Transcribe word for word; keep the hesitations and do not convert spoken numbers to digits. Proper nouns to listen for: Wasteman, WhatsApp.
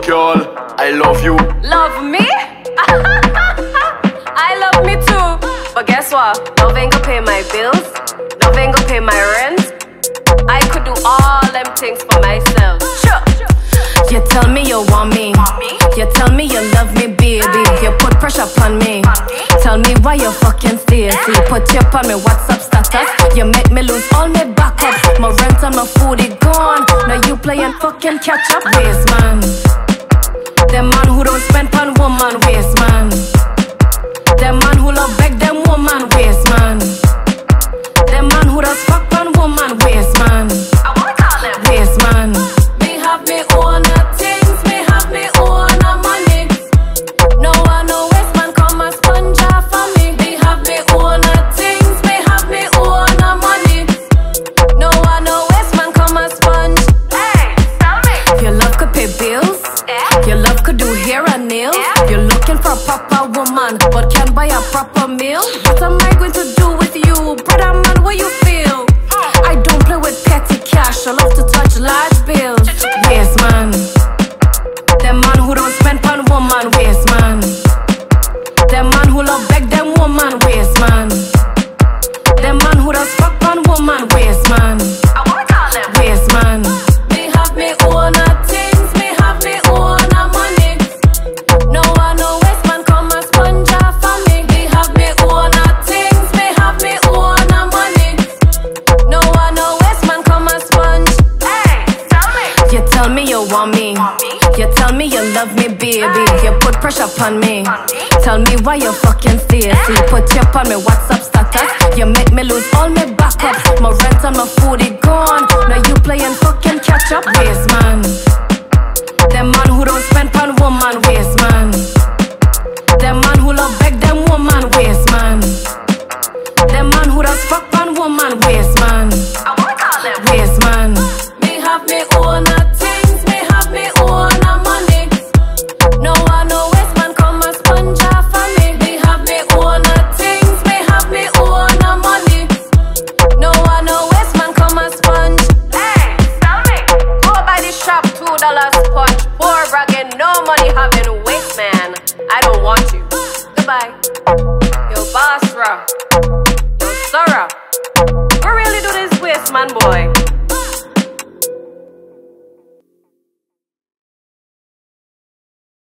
Oh girl, I love you. Love me? I love me too. But guess what? Love ain't gonna pay my bills. Love ain't gonna pay my rent. I could do all them things for myself. Sure. You tell me you want me. You tell me you love me, baby. You put pressure upon me. Tell me why you fucking stay. So you put your on me WhatsApp status. You make me lose all my backups. My rent and my food is gone. Now you playing fucking catch up. Wasteman, the man who don't spend on woman. Wasteman, the man who love beg them woman. Wasteman, the man who does fuck on woman. Wasteman, I wanna call him Wasteman. Me have me own things. Me have me own money. No one no Wasteman come and sponge for me. Me have me own things. Me have me own money. No one no Wasteman come and sponge. Hey, tell me. Your love could pay bills. Yeah. Your love could do hair and nails. Yeah. You're looking for a proper woman, but can't buy a proper meal. What am I going to do with you, brother man? What you feel? I don't play with petty cash. I love to touch large bills. Wasteman, the man who don't spend on woman. Wasteman, the man who love beg them woman. Wasteman, the man who does fuck on woman. Wasteman, I wanna call him Wasteman. Me have me own a things. Me have me own a money. No one no Wasteman come and sponge for me. Me have me own a things. Me have me own a money. No one no Wasteman come and sponge. Hey, tell me. You tell me you want me. You tell me you love me, baby. You put pressure upon me. Tell me why you fucking stay. So you put your on me WhatsApp status. You make me lose all my backups. My rent and my food is gone. Now you playing fucking catch up. Wasteman, the man who don't spend on woman. Wasteman, the man who love beg them woman. Wasteman, the man who does fuck on woman. Wasteman, I wanna call him Wasteman. Me have me own a things. Me have me own a money. No one no Wasteman come and sponge for me. Me have me own a things. Me have me own a money. No one no Wasteman come and sponge. Hey, tell me. Go by the shop, two dollar sponge. Poor bragging, no money having Wasteman. I don't want you. Goodbye. Yo, Basra. Yo, Sarah. We really do this, Wasteman boy.